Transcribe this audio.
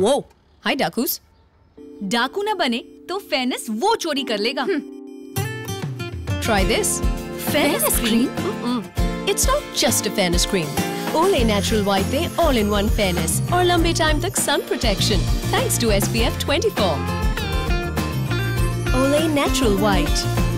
वो हाय डाकूस, डाकू ना बने तो फेनस वो चोरी कर लेगा। Try this फेनस cream. It's not just a fairness cream. Olay Natural White Day All-in-One Fairness or Lumbe Time Thug Sun Protection. Thanks to SPF 24. Olay Natural White.